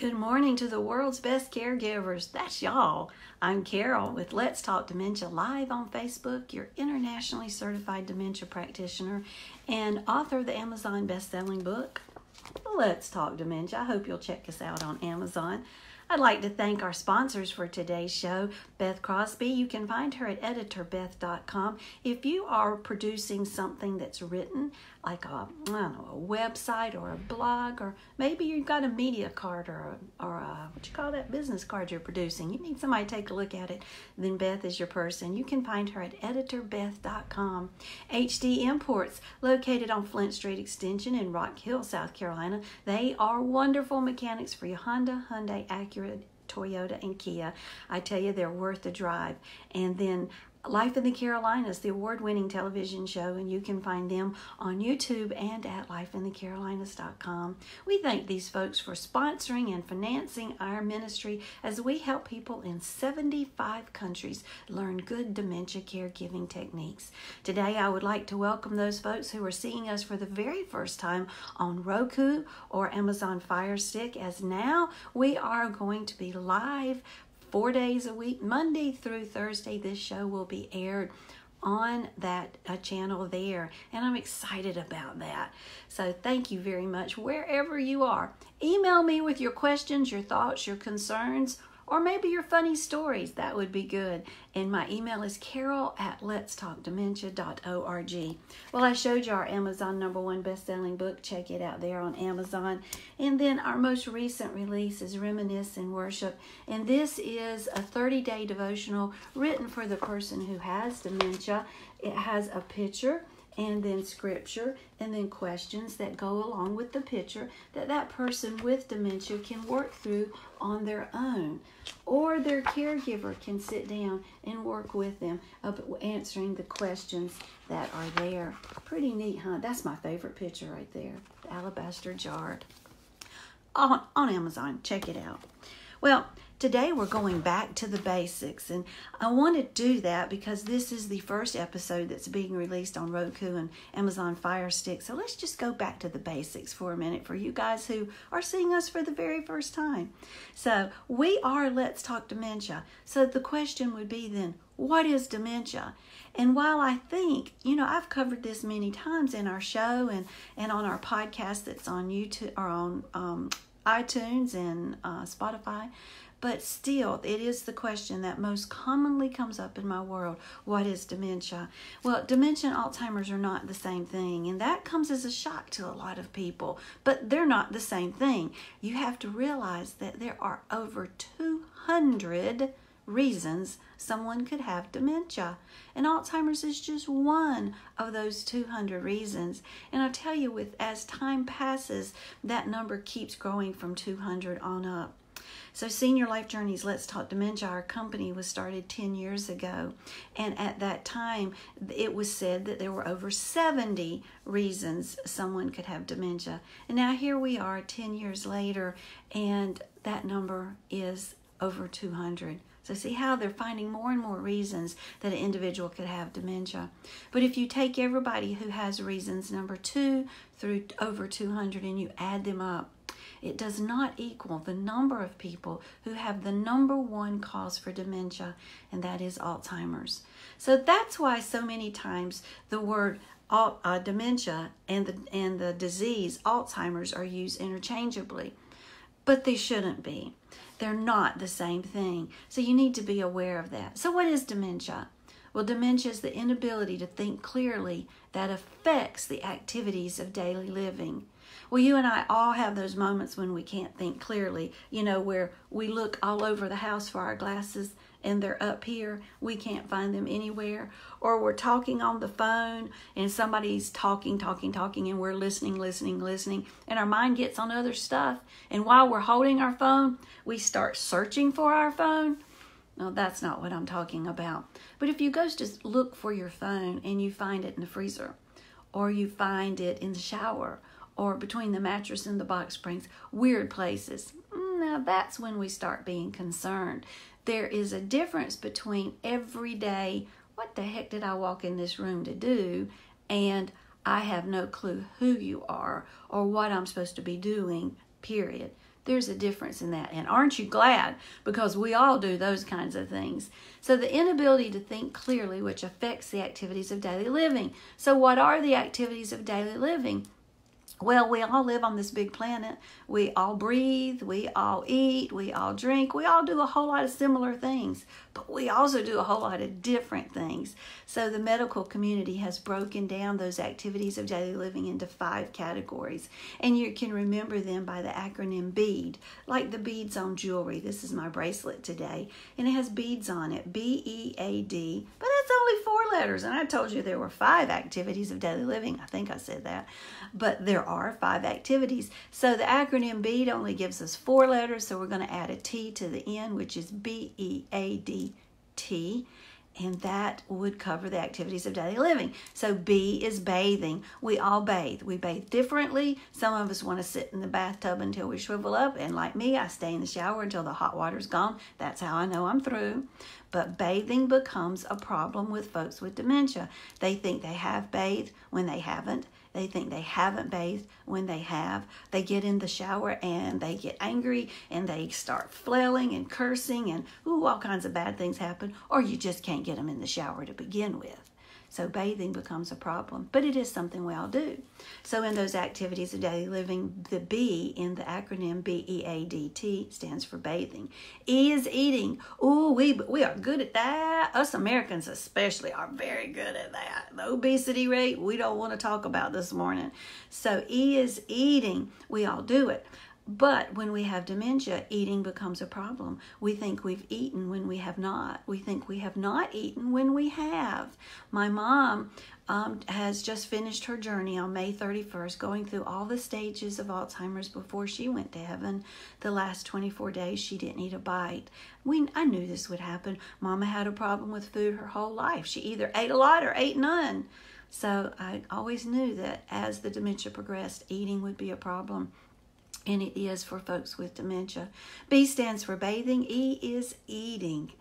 Good morning to the world's best caregivers. That's y'all. I'm Carol with Let's Talk Dementia Live on Facebook, your internationally certified dementia practitioner and author of the Amazon best-selling book, Let's Talk Dementia. I hope you'll check us out on Amazon. I'd like to thank our sponsors for today's show, Beth Crosby. You can find her at EditorBeth.com. If you are producing something that's written, like a website or a blog, or maybe you've got a media card or a what you call that business card you're producing, you need somebody to take a look at it, then Beth is your person. You can find her at EditorBeth.com. HD Imports, located on Flint Street Extension in Rock Hill, South Carolina. They are wonderful mechanics for your Honda, Hyundai, Acura, Toyota, and Kia. I tell you, they're worth the drive. And then Life in the Carolinas, the award-winning television show, and you can find them on YouTube and at lifeinthecarolinas.com. We thank these folks for sponsoring and financing our ministry as we help people in 75 countries learn good dementia caregiving techniques. Today, I would like to welcome those folks who are seeing us for the very first time on Roku or Amazon Fire Stick, as now we are going to be live 4 days a week, Monday through Thursday. This show will be aired on that channel there, and I'm excited about that. So thank you very much wherever you are. Email me with your questions, your thoughts, your concerns, or maybe your funny stories. That would be good. And my email is carol@letstalkdementia.org. Well, I showed you our Amazon #1 best-selling book. Check it out there on Amazon. And then our most recent release is Reminisce and Worship. And this is a 30-day devotional written for the person who has dementia. It has a picture, and then scripture, and then questions that go along with the picture that person with dementia can work through on their own, or their caregiver can sit down and work with them of answering the questions that are there. Pretty neat, huh? That's my favorite picture right there, the alabaster jar on Amazon. Check it out. Well, today we're going back to the basics, and I want to do that because this is the first episode that's being released on Roku and Amazon Fire Stick. So let's just go back to the basics for a minute for you guys who are seeing us for the very first time. So we are Let's Talk Dementia. So the question would be then, what is dementia? And while I think, you know, I've covered this many times in our show and on our podcast that's on YouTube or on iTunes and Spotify, but still, it is the question that most commonly comes up in my world. What is dementia? Well, dementia and Alzheimer's are not the same thing, and that comes as a shock to a lot of people, but they're not the same thing. You have to realize that there are over 200 reasons someone could have dementia, and Alzheimer's is just one of those 200 reasons. And I'll tell you, as time passes, that number keeps growing from 200 on up. So Senior Life Journeys, Let's Talk Dementia, our company, was started 10 years ago. And at that time, it was said that there were over 70 reasons someone could have dementia. And now here we are 10 years later, and that number is over 200. So see how they're finding more and more reasons that an individual could have dementia. But if you take everybody who has reasons number 2 through over 200 and you add them up, it does not equal the number of people who have the #1 cause for dementia, and that is Alzheimer's. So that's why so many times the word dementia and the disease Alzheimer's are used interchangeably, but they shouldn't be. They're not the same thing. So you need to be aware of that. So what is dementia? Well, dementia is the inability to think clearly that affects the activities of daily living. Well, you and I all have those moments when we can't think clearly, you know, where we look all over the house for our glasses and they're up here. We can't find them anywhere. Or we're talking on the phone and somebody's talking, and we're listening, and our mind gets on other stuff. And while we're holding our phone, we start searching for our phone. No, that's not what I'm talking about. But if you go to look for your phone and you find it in the freezer, or you find it in the shower, or between the mattress and the box springs, weird places, now that's when we start being concerned. There is a difference between everyday, what the heck did I walk in this room to do, and I have no clue who you are or what I'm supposed to be doing period. There's a difference in that. And aren't you glad? Because we all do those kinds of things. So the inability to think clearly, which affects the activities of daily living. So what are the activities of daily living? Well, we all live on this big planet. We all breathe, we all eat, we all drink, we all do a whole lot of similar things, but we also do a whole lot of different things. So the medical community has broken down those activities of daily living into 5 categories, and you can remember them by the acronym BEAD, like the beads on jewelry. This is my bracelet today, and it has beads on it, B-E-A-D, but that's only 4 letters, and I told you there were 5 activities of daily living. I think I said that, but there are 5 activities. So the acronym BEAD only gives us 4 letters, so we're going to add a T to the end, which is B-E-A-D-T, and that would cover the activities of daily living. So B is bathing. We all bathe. We bathe differently. Some of us want to sit in the bathtub until we shrivel up, and like me, I stay in the shower until the hot water's gone. That's how I know I'm through. But bathing becomes a problem with folks with dementia. They think they have bathed when they haven't. They think they haven't bathed when they have. They get in the shower and they get angry and they start flailing and cursing and all kinds of bad things happen, or you just can't get them in the shower to begin with. So bathing becomes a problem, but it is something we all do. So in those activities of daily living, the B in the acronym B-E-A-D-T stands for bathing. E is eating. Ooh, we are good at that. Us Americans especially are very good at that. The obesity rate, we don't want to talk about this morning. So E is eating. We all do it. But when we have dementia, eating becomes a problem. We think we've eaten when we have not. We think we have not eaten when we have. My mom has just finished her journey on May 31st, going through all the stages of Alzheimer's before she went to heaven. The last 24 days, she didn't eat a bite. I knew this would happen. Mama had a problem with food her whole life. She either ate a lot or ate none. So I always knew that as the dementia progressed, eating would be a problem. And it is for folks with dementia. B stands for bathing. E is eating.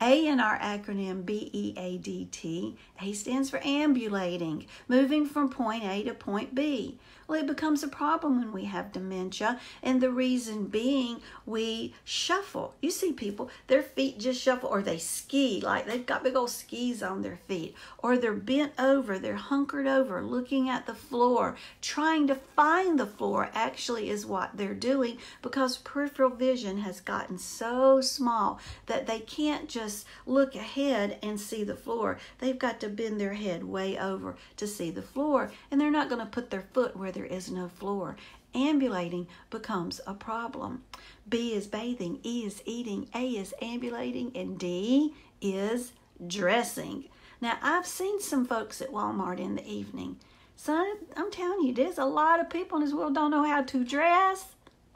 A in our acronym B-E-A-D-T. A stands for ambulating, moving from point A to point B. Well, it becomes a problem when we have dementia, and the reason being we shuffle. You see people, their feet just shuffle, or they ski, like they've got big old skis on their feet, or they're bent over, they're hunkered over, looking at the floor, trying to find the floor actually is what they're doing, because peripheral vision has gotten so small that they can't just look ahead and see the floor. They've got to bend their head way over to see the floor, and they're not going to put their foot where there is no floor. Ambulating becomes a problem. B is bathing, E is eating, A is ambulating, and D is dressing. Now, I've seen some folks at Walmart in the evening. Son, I'm telling you, there's a lot of people in this world don't know how to dress.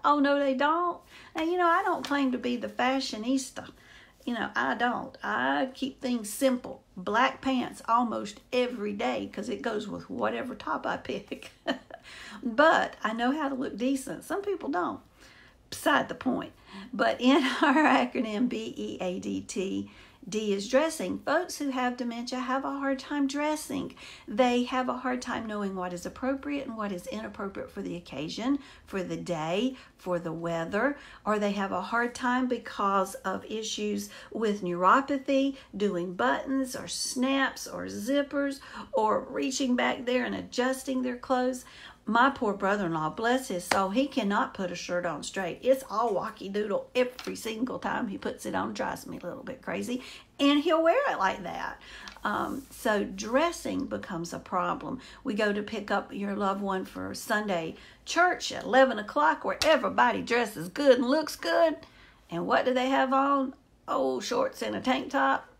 Oh, no, they don't. Now, you know, I don't claim to be the fashionista. You know, I don't. I keep things simple. Black pants almost every day because it goes with whatever top I pick. But I know how to look decent. Some people don't. Beside the point. But in our acronym B-E-A-D-T, D is dressing. Folks who have dementia have a hard time dressing. They have a hard time knowing what is appropriate and what is inappropriate for the occasion, for the day, for the weather, or they have a hard time because of issues with neuropathy, doing buttons or snaps or zippers or reaching back there and adjusting their clothes. My poor brother-in-law, bless his soul, he cannot put a shirt on straight. It's all wacky-doodle every single time he puts it on. Drives me a little bit crazy. And he'll wear it like that. So dressing becomes a problem. We go to pick up your loved one for Sunday church at 11 o'clock where everybody dresses good and looks good. And what do they have on? Oh, shorts and a tank top.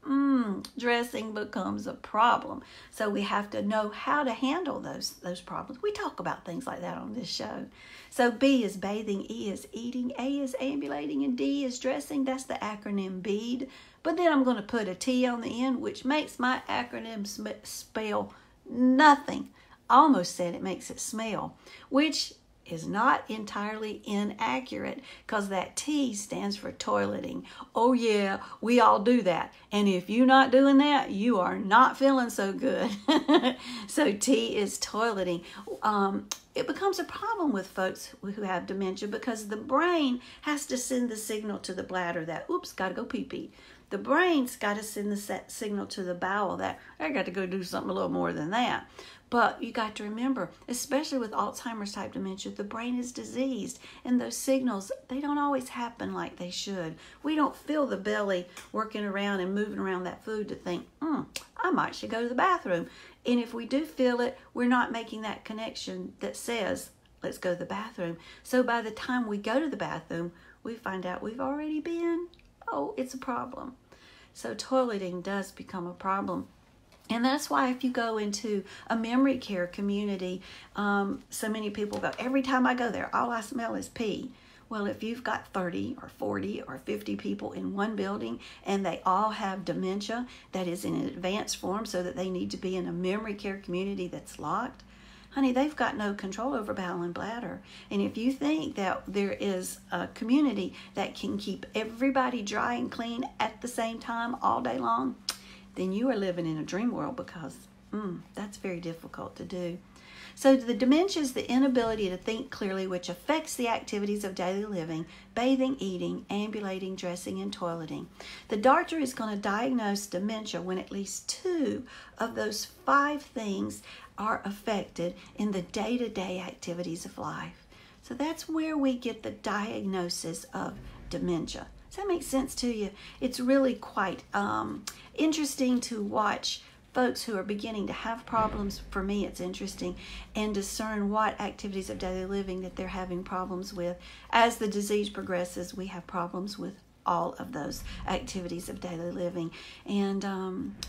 Dressing becomes a problem. So we have to know how to handle those problems. We talk about things like that on this show. So B is bathing, E is eating, A is ambulating, and D is dressing. That's the acronym BEAD. But then I'm going to put a T on the end, which makes my acronym spell nothing. I almost said it makes it smell, which is not entirely inaccurate, because that T stands for toileting. Oh yeah, we all do that. And if you're not doing that, you are not feeling so good. So T is toileting. It becomes a problem with folks who have dementia because the brain has to send the signal to the bladder that, oops, gotta go pee-pee. The brain's gotta send the signal to the bowel that, I gotta go do something a little more than that. But you got to remember, especially with Alzheimer's type dementia, the brain is diseased, and those signals, they don't always happen like they should. We don't feel the belly working around and moving around that food to think, I might should go to the bathroom. And if we do feel it, we're not making that connection that says, let's go to the bathroom. So by the time we go to the bathroom, we find out we've already been. Oh, it's a problem. So toileting does become a problem. And that's why if you go into a memory care community, so many people go, every time I go there, all I smell is pee. Well, if you've got 30 or 40 or 50 people in one building and they all have dementia that is in advanced form so that they need to be in a memory care community that's locked, honey, they've got no control over bowel and bladder. And if you think that there is a community that can keep everybody dry and clean at the same time all day long, then you are living in a dream world, because that's very difficult to do. So the dementia is the inability to think clearly, which affects the activities of daily living, bathing, eating, ambulating, dressing, and toileting. The doctor is going to diagnose dementia when at least two of those five things are affected in the day-to-day activities of life. So that's where we get the diagnosis of dementia. Does that make sense to you? It's really quite interesting to watch folks who are beginning to have problems. For me, it's interesting, and discern what activities of daily living that they're having problems with. As the disease progresses, we have problems with all of those activities of daily living, and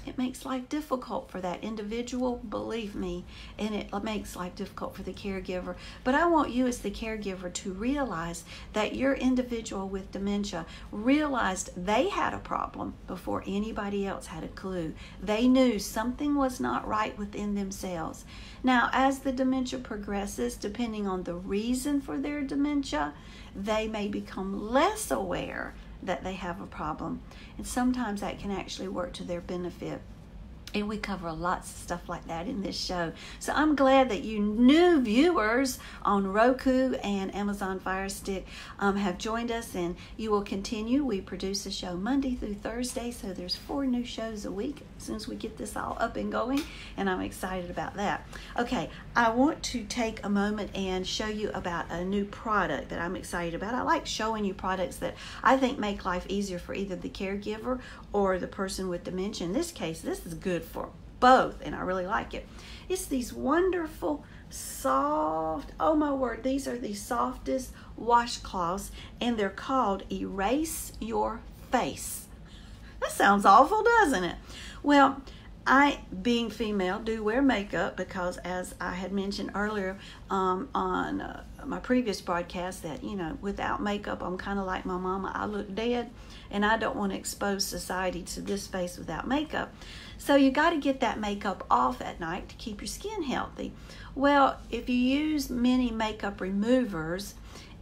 it makes life difficult for that individual, believe me, and it makes life difficult for the caregiver. But I want you as the caregiver to realize that your individual with dementia realized they had a problem before anybody else had a clue. They knew something was not right within themselves. Now, as the dementia progresses, depending on the reason for their dementia, they may become less aware that they have a problem. And sometimes that can actually work to their benefit. And we cover lots of stuff like that in this show. So I'm glad that you new viewers on Roku and Amazon Fire Stick have joined us, and you will continue. We produce a show Monday through Thursday, so there's 4 new shows a week as soon as we get this all up and going, and I'm excited about that. Okay, I want to take a moment and show you about a new product that I'm excited about. I like showing you products that I think make life easier for either the caregiver or the person with dementia. In this case, this is good for both, and I really like it. It's these wonderful soft, oh my word, these are the softest washcloths, and they're called Erase Your Face. That sounds awful, doesn't it? Well, I, being female, do wear makeup because, as I had mentioned earlier on my previous broadcast, that, you know, without makeup, I'm kind of like my mama. I look dead, and I don't want to expose society to this face without makeup. So you got to get that makeup off at night to keep your skin healthy. Well, if you use many makeup removers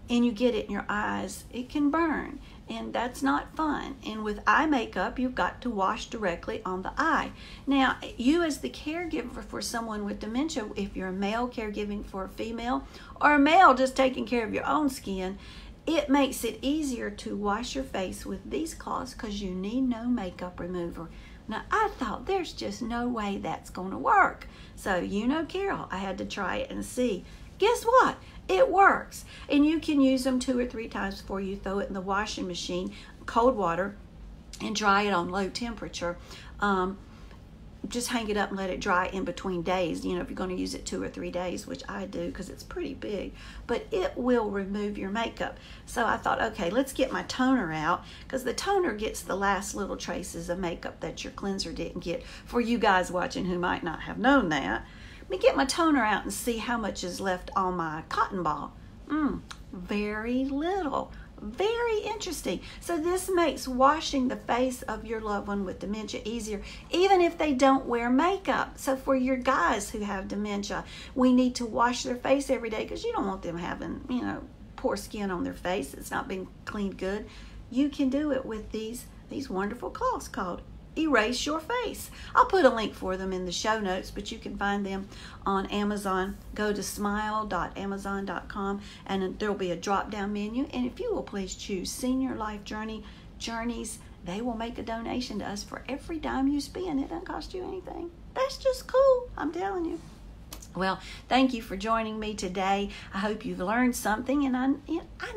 and you get it in your eyes, it can burn. And that's not fun. And with eye makeup, you've got to wash directly on the eye. Now, you as the caregiver for someone with dementia, if you're a male caregiving for a female, or a male just taking care of your own skin, it makes it easier to wash your face with these cloths because you need no makeup remover. Now, I thought there's just no way that's going to work. So, you know, Carol, I had to try it and see. Guess what? It works. And you can use them 2 or 3 times before you throw it in the washing machine, cold water, and dry it on low temperature. Just hang it up and let it dry in between days, you know, if you're going to use it 2 or 3 days, which I do because it's pretty big, but it will remove your makeup. So I thought, okay, let's get my toner out, because the toner gets the last little traces of makeup that your cleanser didn't get, for you guys watching who might not have known that. Let me get my toner out and see how much is left on my cotton ball. Very little. Very interesting. So this makes washing the face of your loved one with dementia easier, even if they don't wear makeup. So for your guys who have dementia, we need to wash their face every day because you don't want them having, you know, poor skin on their face. It's not being cleaned good. You can do it with these wonderful cloths called Erase Your Face. I'll put a link for them in the show notes, but you can find them on Amazon. Go to smile.amazon.com and there will be a drop-down menu. And if you will please choose Senior Life Journeys, they will make a donation to us for every dime you spend. It doesn't cost you anything. That's just cool, I'm telling you. Well, thank you for joining me today. I hope you've learned something, and I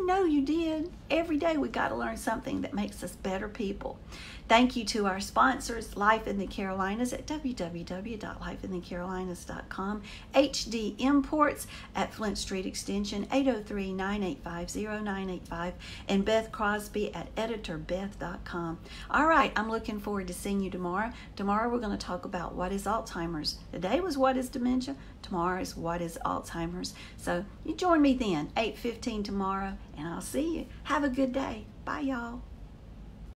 know you did. Every day we got to learn something that makes us better people. Thank you to our sponsors, Life in the Carolinas at www.lifeinthecarolinas.com, HD Imports at Flint Street Extension 803-985-0985, and Beth Crosby at EditorBeth.com. All right, I'm looking forward to seeing you tomorrow. Tomorrow we're going to talk about what is Alzheimer's. Today was what is dementia. Tomorrow is what is Alzheimer's. So you join me then, 8:15 tomorrow, and I'll see you. Have a good day. Bye, y'all.